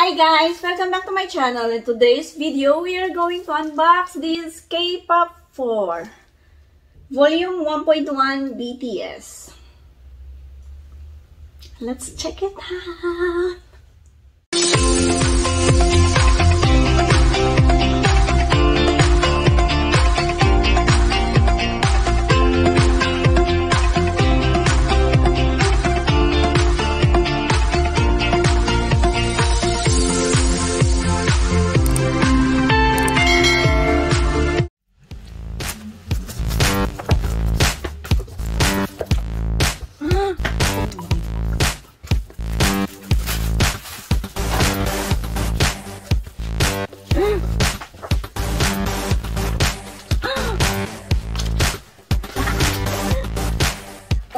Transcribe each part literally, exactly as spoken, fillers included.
Hi guys! Welcome back to my channel. In today's video, we are going to unbox this K pop four Volume one point one B T S. Let's check it out!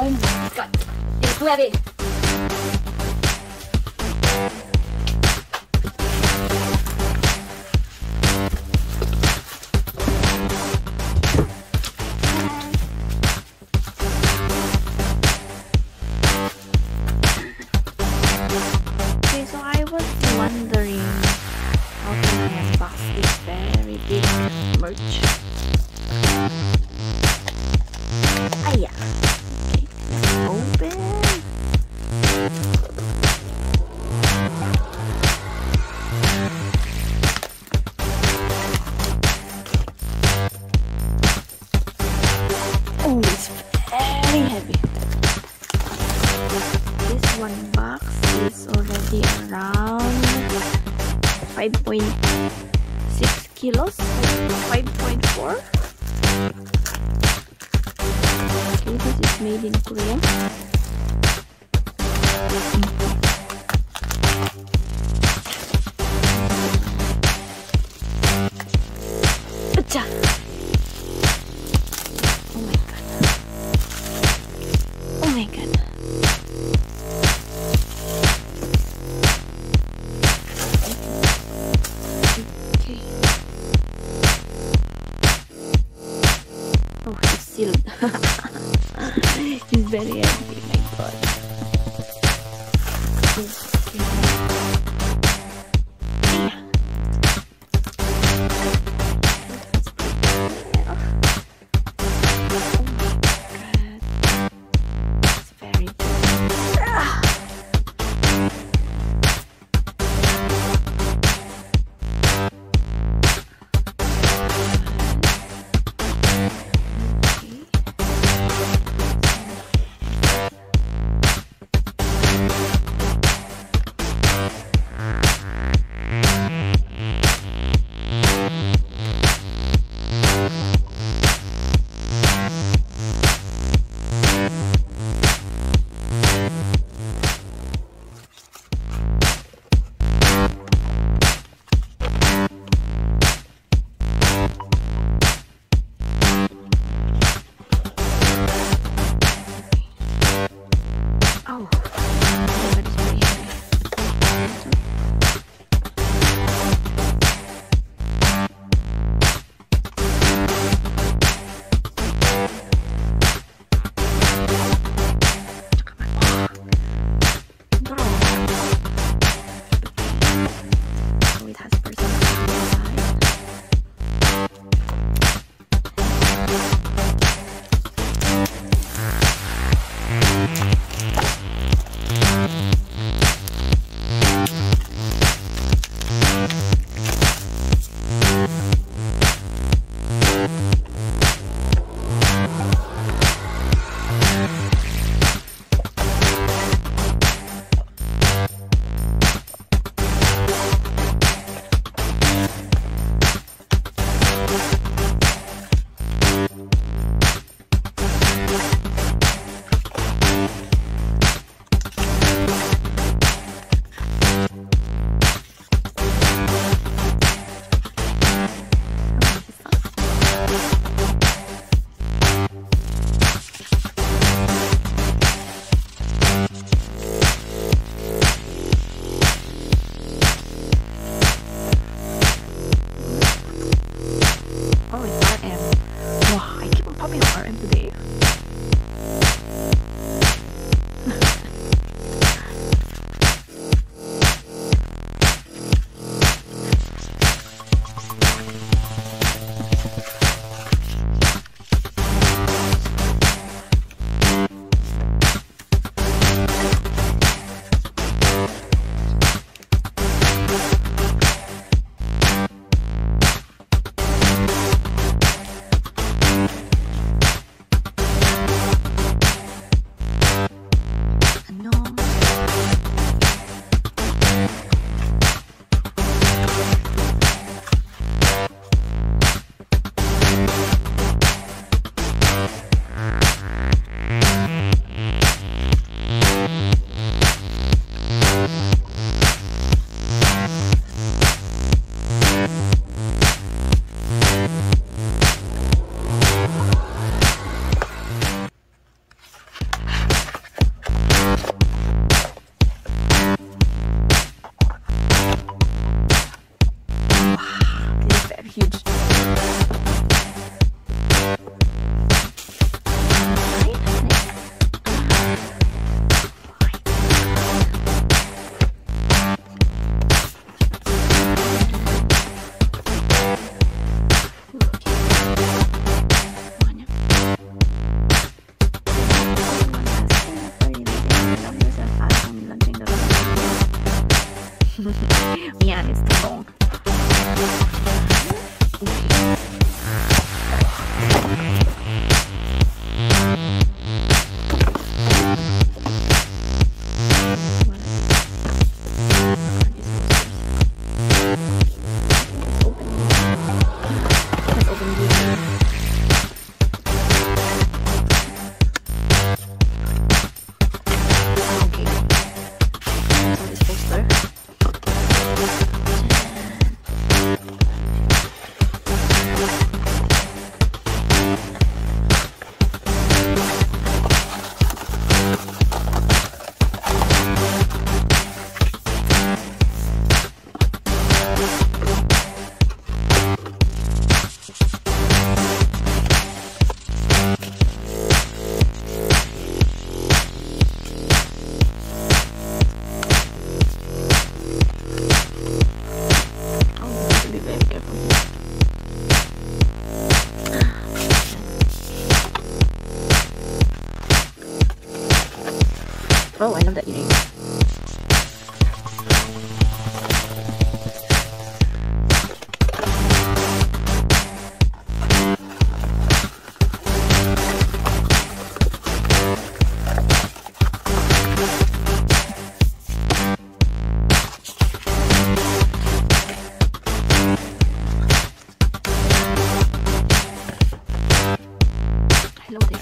Oh my god, it's heavy. Okay, so I was wondering how can I unbox this very big merch? Ah yeah. Oh, it's very heavy. This one box is already around five point six kilos, five point four. Okay, this is made in Korea. Achha. Oh, it's sealed. It's very empty, my god. It's very 미안, it's too long. Oh, I love that eating. Hello there.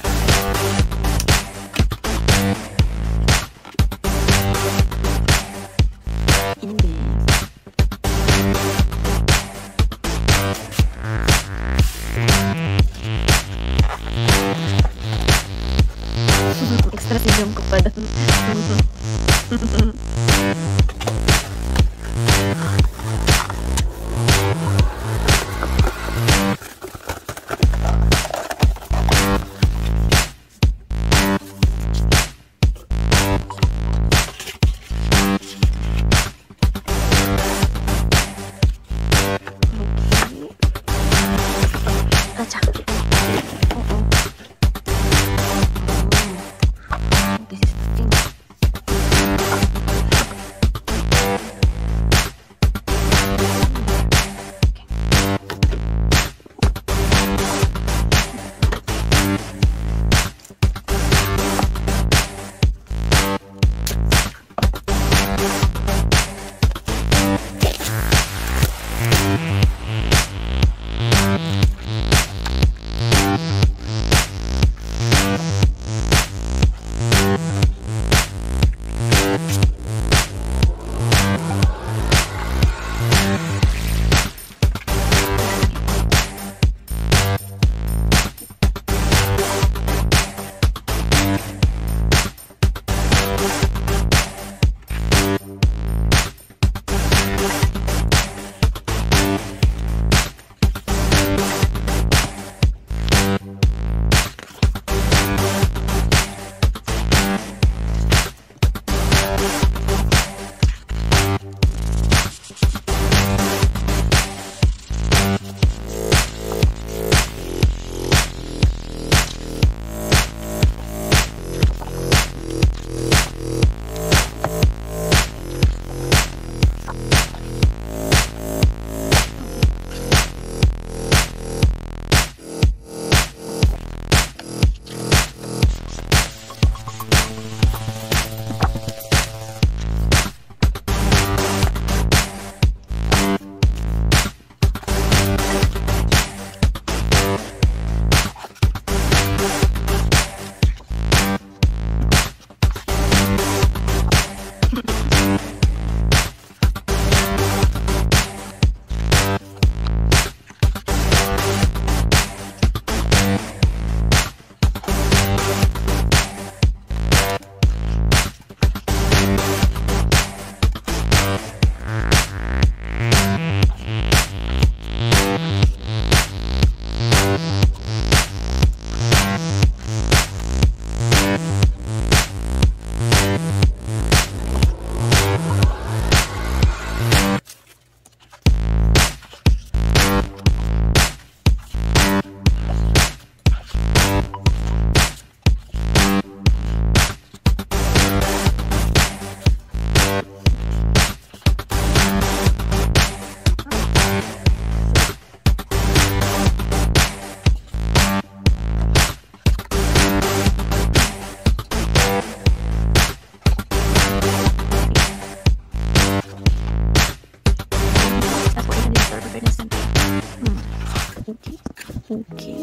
Okay,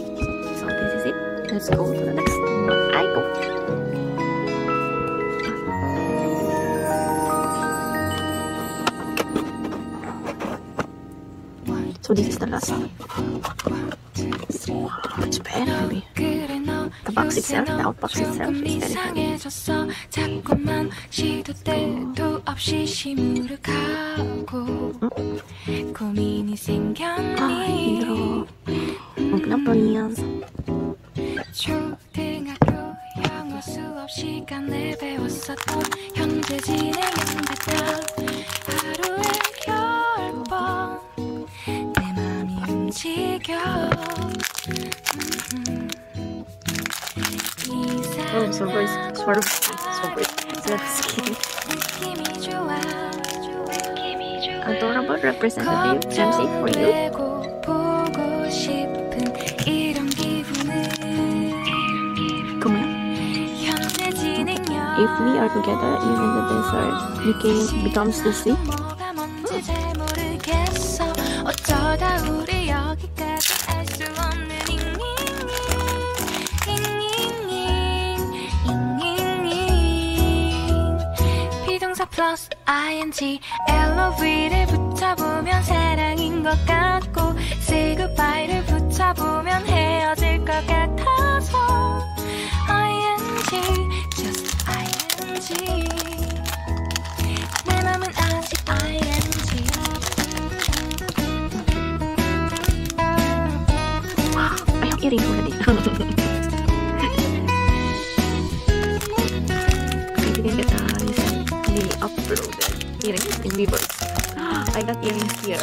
so this is it. Let's go to the next icon. So this is the last one. It's very heavy. The box itself, the outbox itself is very heavy. Oh, so great, sort of, so great. That's cute. Adorable representative, Jamsie, for you. Come on. If we are together, even the desert became, becomes the sea. Plus ing 엘로브를 붙여보면 사랑인 것 같고 say goodbye를 붙여보면 헤어질 것 같아서 ing just ing 내 맘은 아직 ing. 와, I am eating already. Uploaded earrings in Beavers. I got earrings here.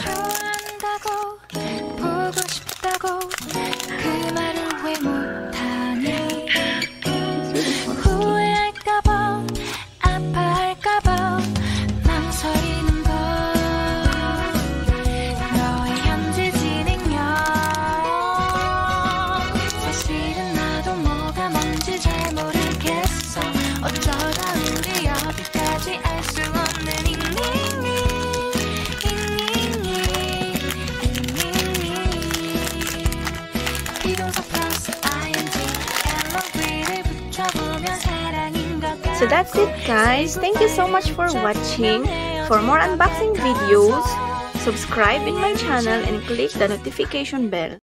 So that's it, guys. Thank you so much for watching. For more unboxing videos, subscribe in my channel and click the notification bell.